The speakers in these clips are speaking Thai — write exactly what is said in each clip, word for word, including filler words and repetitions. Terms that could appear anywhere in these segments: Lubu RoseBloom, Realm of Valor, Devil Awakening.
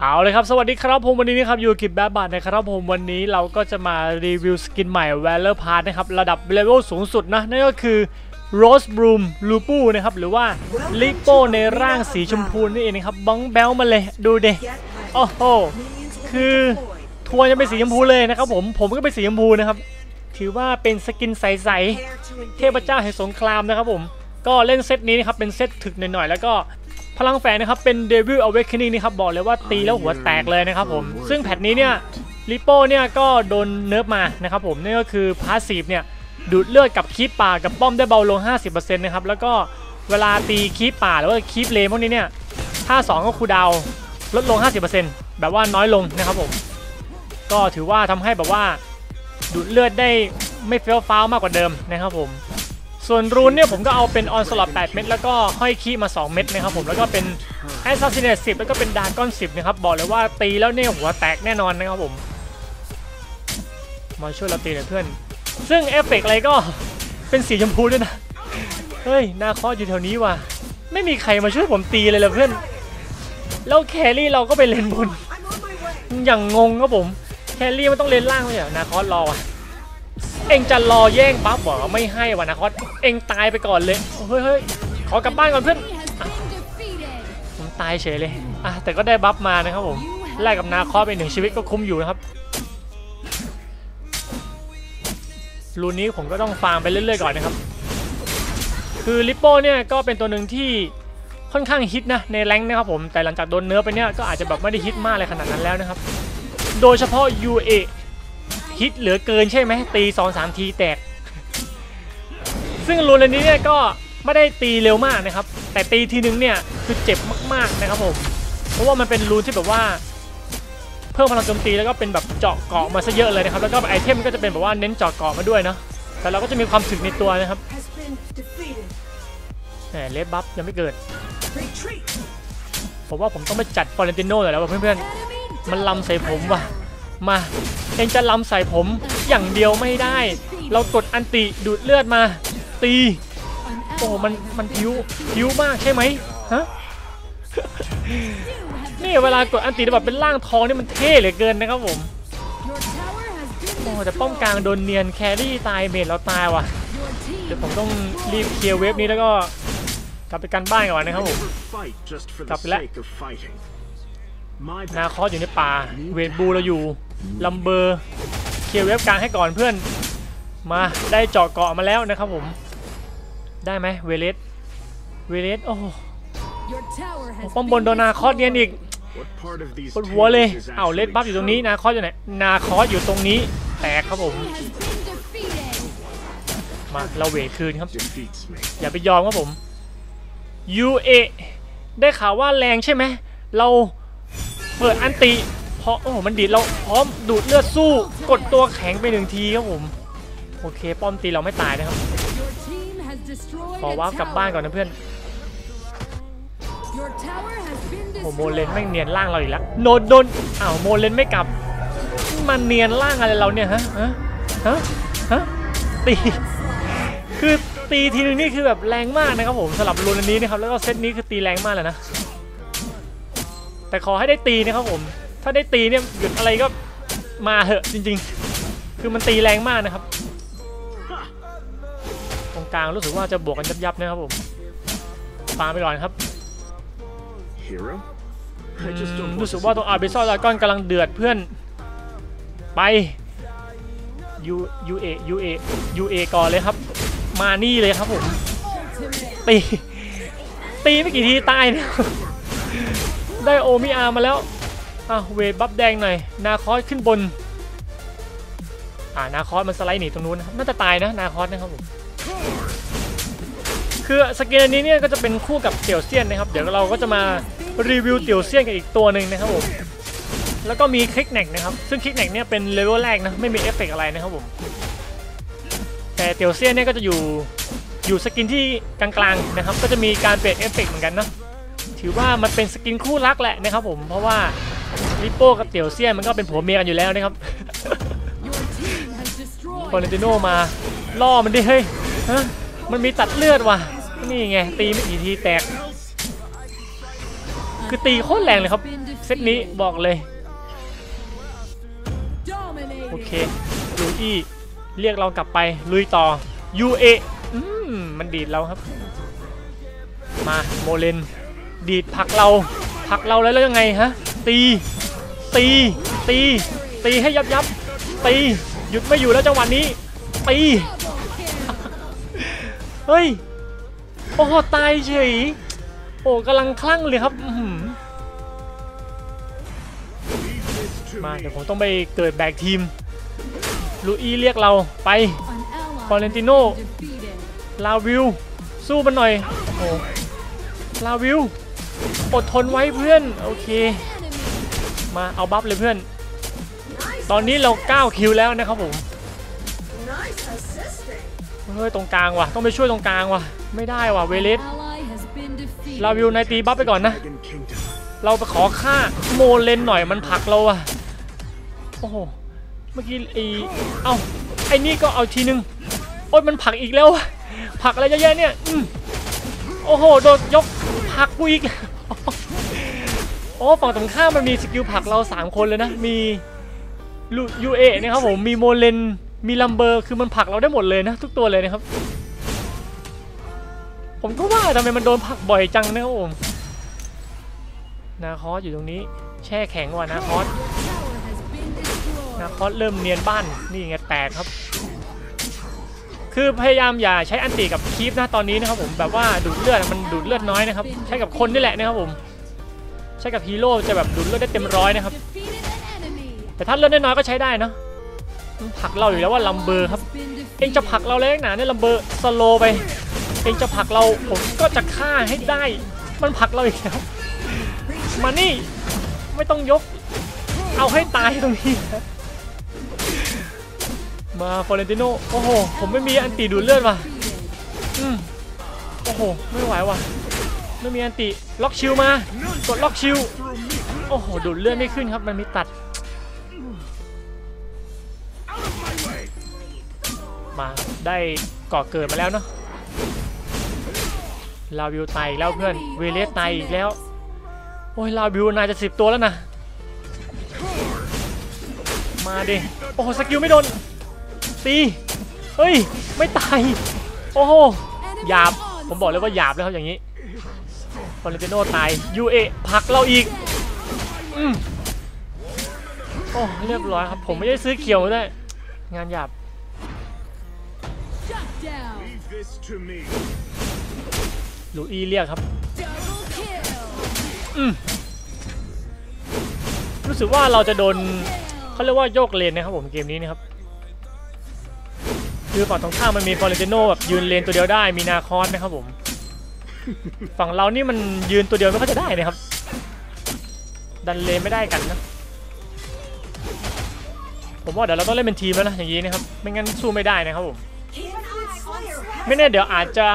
เอาเลยครับสวัสดีครับผมวันนี้นะครับอยู่กิบแบบบัตนะครับผมวันนี้เราก็จะมารีวิวสกินใหม่ Valor Pass นะครับระดับเลเวลสูงสุดนะนั่นก็คือ RoseBloom Lubu นะครับหรือว่าลิโป้ในร่างสีชมพูนี่เองนะครับบ้องแบลมาเลยดูเดโอ้โหคือทัวจะเป็นสีชมพูเลยนะครับผมผมก็เป็นสีชมพูนะครับถือว่าเป็นสกินใสๆเทพเจ้าแห่งสงครามนะครับผมก็เล่นเซตนี้นะครับเป็นเซตถึกหน่อยๆแล้วก็พลังแฝงนะครับเป็น Devil Awakening นี่ครับบอกเลยว่าตีแล้วหัวแตกเลยนะครับผมซึ่งแพทนี้เนี่ยลิโป้เนี่ยก็โดนเนิร์ฟมานะครับผมนี่ก็คือพาสซีฟเนี่ยดูดเลือดกับคีปป่ากับป้อมได้เบาลง ห้าสิบเปอร์เซ็นต์ นะครับแล้วก็เวลาตีคีปป่าหรือว่าคีปเลมพวกนี้เนี่ยถ้าสองก็คูลดาวน์ลดลง ห้าสิบเปอร์เซ็นต์ แบบว่าน้อยลงนะครับผมก็ถือว่าทำให้แบบว่าดูดเลือดได้ไม่เฟี้ยวฟ้าวมากกว่าเดิมนะครับผมส่วนรูนเนี่ยผมก็เอาเป็นออนสล็อตแปดเม็ดแล้วก็ห้อยขี้มาสองเม็ดนะครับผมแล้วก็เป็นไอซ์ซัสซิเนตสิบแล้วก็เป็นดาร์กอนสิบนะครับบอกเลยว่าตีแล้วเนี่ยหัวแตกแน่นอนนะครับผมมาช่วยเราตีหน่อยเพื่อนซึ่งเอฟเฟกต์อะไรก็เป็นสีชมพูด้วยนะเฮ้ยหน้าคออยู่แถวนี้ว่ะไม่มีใครมาช่วยผมตีเลยเลยเพื่อนแล้วแครี่เราก็ไปเลนบนอย่างงงครับผมแครี่มันต้องเลนล่างเลยนาคอสรอว่ะเองจะรอแย่งปั๊บบอกไม่ให้วะนาคอสเองตายไปก่อนเลยเฮ้ยขอกลับบ้านก่อนเพื่อนผมตายเฉยเลยอ่ะแต่ก็ได้บัฟมานะครับผมไล่กับนาคอสไปหนึ่งชีวิตก็คุ้มอยู่นะครับรูนี้ผมก็ต้องฟาร์มไปเรื่อยๆก่อนนะครับคือลิปโป้เนี่ยก็เป็นตัวหนึ่งที่ค่อนข้างฮิตนะในแรงนะครับผมแต่หลังจากโดนเนื้อไปเนี่ยก็อาจจะแบบไม่ได้ฮิตมากเลยขนาดนั้นแล้วนะครับโดยเฉพาะ ยู เอ ฮิตเหลือเกินใช่ไหมตี สองสาม ทีแตกซึ่งรูนนี้เนี่ยก็ไม่ได้ตีเร็วมากนะครับแต่ตีทีนึงเนี่ยคือเจ็บมากๆนะครับผมเพราะว่ามันเป็นรูนที่แบบว่าเพิ่มพลังโจมตีแล้วก็เป็นแบบเจาะเกาะมาซะเยอะเลยนะครับแล้วก็ไอเทมก็จะเป็นแบบว่าเน้นเจาะเกาะมาด้วยเนาะแต่เราก็จะมีความถึกในตัวนะครับแหมเลฟบัฟยังไม่เกิดผมว่าผมต้องไปจัดฟลอเรนติโน่หน่อยแล้วเพื่อนๆมันลำใส่ผมว่ะมาเองจะลำใส่ผมอย่างเดียวไม่ได้เรากดอันติดูดเลือดมาตีโอ้มันมันผิวผิวมากใช่ไหมฮะ นี่เวลากดอันติแบบเป็นร่างทองนี่มันเท่เหลือเกินนะครับผมโอ้แต่ป้อมกลางโดนเนียนแครี่ตายเมจเราตายว่ะเดี๋ยวผมต้องรีบเคลียร์เวฟนี้แล้วก็กลับไปกันบ้านก่อนนะครับผมกลับไปแล้วนาคอสอยู่ในป่าเวทบูเราอยู่ลัมเบอร์เคลียร์เว็บกลางให้ก่อนเพื่อนมาได้เจาะเกาะมาแล้วนะครับผมได้ไหมเวเลสเวเลสโอ้โหป้อมบนโดนนาคอสเนียนอีกปวดหัวเลยเอ้าเลสบัฟอยู่ตรงนี้นาคอสอยู่ไหนนาคอสอยู่ตรงนี้แตกครับผมมาเราเวทคืนครับอย่าไปยอมครับผม ยู เอ ได้ข่าวว่าแรงใช่ไหมเราเปิดอันติเพราะโอ้โหมันดีดเราพร้อมดูดเลือดสู้กดตัวแข็งไปหนึ่งทีครับผมโอเคป้อมตีเราไม่ตายนะครับขอว้าวกลับบ้านก่อนนะเพื่อนโอ้โมเลนไม่เนียนล่างเราอีกแล้วโนดโดนอ้าวโมเลนไม่กลับมันเนียนล่างอะไรเราเนี่ยฮะฮะฮะฮะตีคือตีทีนึงนี่คือแบบแรงมากนะครับผมสำหรับรูนนี้นะครับแล้วก็เซตนี้คือตีแรงมากเลยนะแต่ขอให้ได้ตีนะครับผมถ้าได้ตีเนี่ยหยุดอะไรก็มาเหอะจริงๆคือมันตีแรงมากนะครับตรงกลางรู้สึกว่าจะบวกกันยับๆนะครับผมปาไปก่อนครับรู้สึกว่าตรงอาร์เบซอลดากอนกำลังเดือดเพื่อนไป ยู ยู เอ ยู เอ ยู เอ ก่อนเลยครับมานี่เลยครับผมตีตีไม่กี่ทีตายเนี่ยได้โอมิอามาแล้วอ่ะเวทบัฟแดงหน่อยนาคอสขึ้นบนอ่านาคอสมันสไลด์หนีตรงนู้นน่าจะตายนะนาคอสนะครับผมคือสกินอันนี้เนี่ยก็จะเป็นคู่กับเตี่ยวเซียนนะครับเดี๋ยวเราก็จะมารีวิวเตี่ยวเซียนกันอีกตัวหนึ่งนะครับผมแล้วก็มีคลิกแน็กนะครับซึ่งคลิกแน็กเนี่ยเป็นเลเวลแรกนะไม่มีเอฟเฟกต์อะไรนะครับผมแต่เตี่ยวเซียนเนี่ยก็จะอยู่อยู่สกินที่กลางๆนะครับก็จะมีการเปลี่ยนเอฟเฟกต์เหมือนกันนะถือว่ามันเป็นสกินคู่รักแหละนะครับผมเพราะว่าลิโป้กับเตี่ยวเซียนมันก็เป็นผัวเมียกันอยู่แล้วนะครับฟลอเรนติโน่มาล่อมันดิเฮ้ยฮะมันมีตัดเลือดว่ะนี่ไงตีไม่กี่ทีแตกคือตีโคตรแรงเลยครับ เซตนี้บอกเลยโอเคลูอี้เรียกเรากลับไปลุยต่อ ยู เอ อืมมันดีดเราครับมาโมเลนดีดผักเราผักเราแล้วแล้วยังไงฮะตีตีตีตีให้ยับยับตีหยุดไม่อยู่แล้วจังหวะนี้ตีเฮ้ยโอ้โหตายเฉยโอ้กำลังคลั่งเลยครับมาเดี๋ยวผมต้องไปเกิดแบกทีมลูอี้เรียกเราไปฟลอเรนติโน่ลาวิลสู้มันหน่อยโอ้ลาวิลอดทนไว้เพื่อนโอเคมาเอาบัฟเลยเพื่อนตอนนี้เราเก้าคิวแล้วนะครับผมเฮ้ยตรงกลางว่ะต้องไปช่วยตรงกลางว่ะไม่ได้ว่ะเวเลสลาวิลนายตีบัฟไปก่อนนะเราไปขอฆ่าโมเลนหน่อยมันผลักเราอะโอ้โหเมื่อกี้ไอเอ้าไอนี่ก็เอาทีนึงโอ๊ยมันผลักอีกแล้วผลักอะไรเยอะๆเนี่ยโอ้โหโดนยกผลักกูอีกโอ้ฝั่งตรงข้ามมันมีสกิลผลักเราสามคนเลยนะมียูเอนะครับผมมีโมเลนมีลัมเบอร์คือมันผลักเราได้หมดเลยนะทุกตัวเลยนะครับผมก็ว่าทำไมมันโดนผลักบ่อยจังนะครับผมนาคอสอยู่ตรงนี้แช่แข็งว่ะนาคอสนาคอสเริ่มเนียนบ้านนี่ไงแตกครับคือพยายามอย่าใช้อันติกับคีฟนะตอนนี้นะครับผมแบบว่าดูดเลือดมันดูดเลือดน้อยนะครับใช้กับคนนี่แหละนะครับผมใช้กับฮีโร่จะแบบดูดเลือดได้เต็มร้อยนะครับแต่ถ้าเลือดน้อยก็ใช้ได้นะมันผลักเราอยู่แล้วว่าลัมเบอร์ครับเองจะผลักเราแรงหนาเนี่ยลัมเบอร์สโลไปเองจะผลักเราผมก็จะฆ่าให้ได้มันผลักเราอีกแล้วมานี่ไม่ต้องยกเอาให้ตายตรงนี้มาฟลอเรนติโน่โอ้โหผมไม่มีอันติดูดเลือดว่ะอืมโอ้โหไม่ไหวว่ะไม่มีอันติล็อกชิลมากดล็อกชิลโอ้โหดูดเลือดไม่ขึ้นครับมันมีตัดมาได้ก่อเกิดมาแล้วเนาะลาวิวตายอีกแล้วเพื่อนเวเลสตายอีกแล้วโอ้ยลาวิวนายจะสิบตัวแล้วนะมาดิโอ้โหสกิลไม่โดนตีเฮ้ยไม่ตายโอ้โหหยาบผมบอกเลยว่าหยาบแล้วครับอย่างนี้ฟอเรนติโน่ตายยูเอพักเราอีกอืมโอ้เรียบร้อยครับผมไม่ได้ซื้อเขียวด้วยงานหยาบลูอีเรียกครับรู้สึกว่าเราจะโดนเขาเรียกว่าโยกเลนนะครับผมเกมนี้นะครับคือฝั่งตรงข้ามมันมีฟลอเรนติโน่แบบยืนเลนตัวเดียวได้มีนาคอสนะครับผมฝั่งเรานี่มันยืนตัวเดียวไม่ค่อยจะได้นะครับดันเลนไม่ได้กันนะผมว่าเดี๋ยวเราต้องเล่นเป็นทีมแล้วนะอย่างนี้นะครับไม่งั้นสู้ไม่ได้นะครับผมไม่แน่เดี๋ยวอาจจะ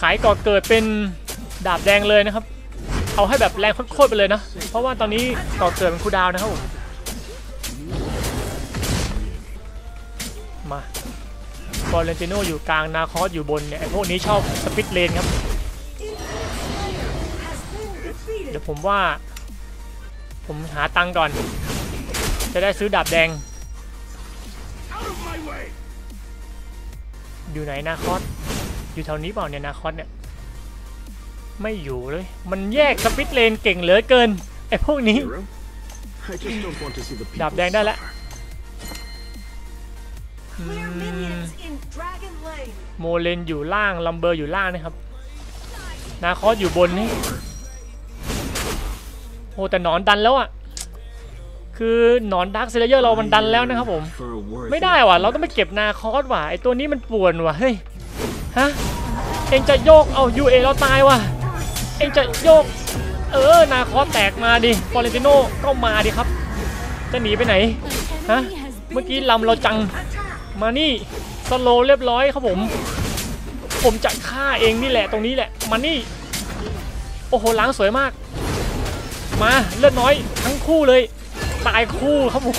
ขายก่อเกิดเป็นดาบแดงเลยนะครับเอาให้แบบแรงโคตรไปเลยนะเพราะว่าตอนนี้ก่อเกิดเป็นคูลดาวน์นะครับผมมาฟลอเรนติโน่อยู่กลางนาคอสอยู่บนเนี่ยไอ้พวกนี้ชอบสปิดเลนครับเดี๋ยวผมว่าผมหาตังค์ก่อนจะได้ซื้อดาบแดงอยู่ไหนนาคอสอยู่แถวนี้เปล่าเนี่ยนาคอสเนี่ยไม่อยู่เลยมันแยกสปิดเลนเก่งเหลือเกินไอ้พวกนี้ดาบแดงได้แล้วโมเลนอยู่ล่างลัมเบอร์อยู่ล่างนะครับนาคอสอยู่บนนี่โอ้แต่หนอนดันแล้วอ่ะคือหนอนดาร์คเซเลเยอร์เรามันดันแล้วนะครับผมไม่ได้ว่ะเราต้องไปเก็บนาคอสว่ะไอตัวนี้มันป่วนว่ะเฮ้ยฮะเองจะโยกเอายูเอเราตายว่ะเองจะโยกเออนาคอสแตกมาดิฟลอเรนติโน่ก็มาดิครับจะหนีไปไหนฮะเมื่อกี้ลำเราจังมานี่สโลเรียบร้อยครับผมผมจะฆ่าเองนี่แหละตรงนี้แหละมานี่โอ้โหล้างสวยมากมาเลือดน้อยทั้งคู่เลยตายคู่ครับผม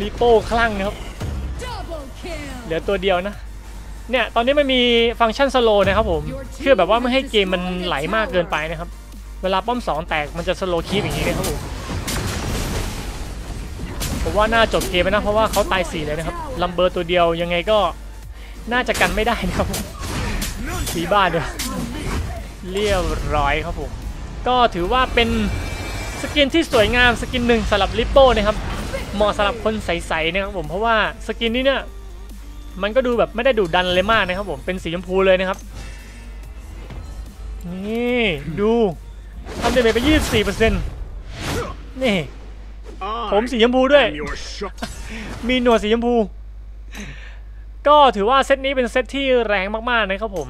ลิโป้คลั่งนะครับเหลือตัวเดียวนะเนี่ยตอนนี้มันมีฟังก์ชันสโลนะครับผมเพื่อแบบว่าไม่ให้เกมมันไหลมากเกินไปนะครับ เวลาป้อมสองแตกมันจะสโลว์คีปอย่างนี้นะครับผมผมว่าน่าจบเกมไปนะเพราะว่าเขาตายสี่เลยนะครับลัมเบอร์ตัวเดียวยังไงก็น่าจะกันไม่ได้นะครับผีบ้าเด้อเรียบร้อยครับผมก็ถือว่าเป็นสกินที่สวยงามสกินหนึ่งสำหรับลิปโป้นะครับเหมาะสำหรับคนใสๆนะครับผมเพราะว่าสกินนี้เนี่ยมันก็ดูแบบไม่ได้ดุดันเลยมากนะครับผมเป็นสีชมพูเลยนะครับนี่ดูทำเดเมจไป ยี่สิบสี่เปอร์เซ็นต์ นี่ผมสีชมพูด้วยมีหนวดสีชมพูก็ถือว่าเซตนี้เป็นเซตที่แรงมากๆนะครับผม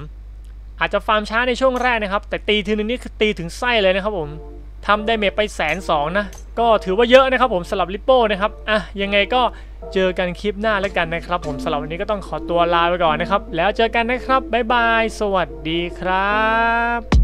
อาจจะฟาร์มช้าในช่วงแรกนะครับแต่ตีทีนึงนี่คือตีถึงไส้เลยนะครับผมทำได้เมจไปแสนสองนะก็ถือว่าเยอะนะครับผมสำหรับลิปโป้นะครับอ่ะยังไงก็เจอกันคลิปหน้าแล้วกันนะครับผมสำหรับวันนี้ก็ต้องขอตัวลาไปก่อนนะครับแล้วเจอกันนะครับบ๊ายบายสวัสดีครับ